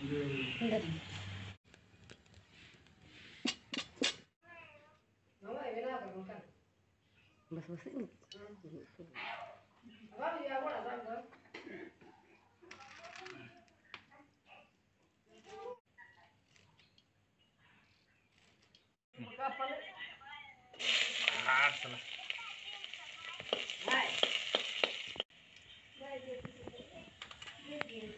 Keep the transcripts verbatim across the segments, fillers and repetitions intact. बस बस नहीं अब ये वाला जाएगा कपल हां चला हाय भाई ये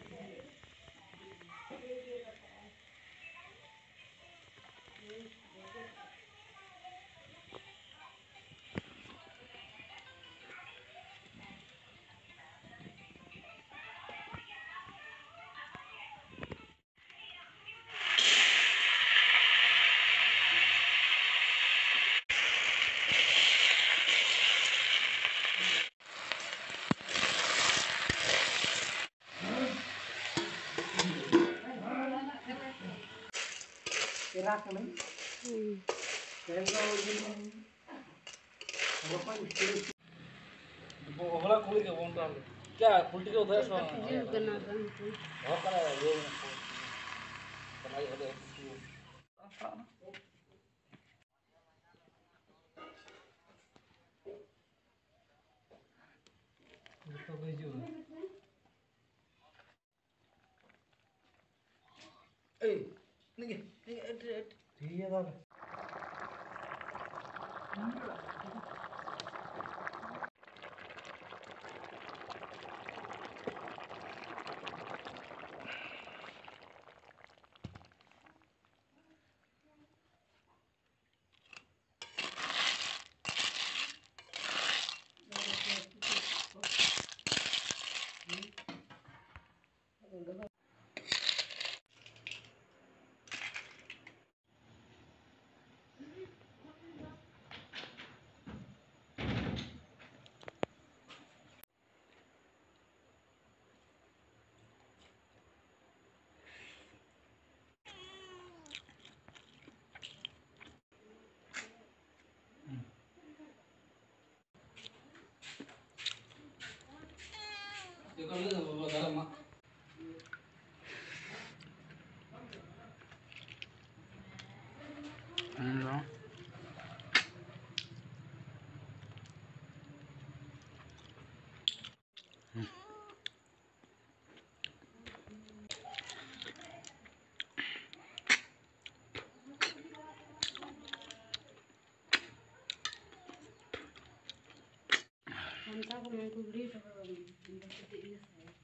क्या खुलटी के उधर सो करना था हो करा ये भाई हो गए तो भेजो ए नहीं नहीं ठीक है दादा Conta como um cobrir.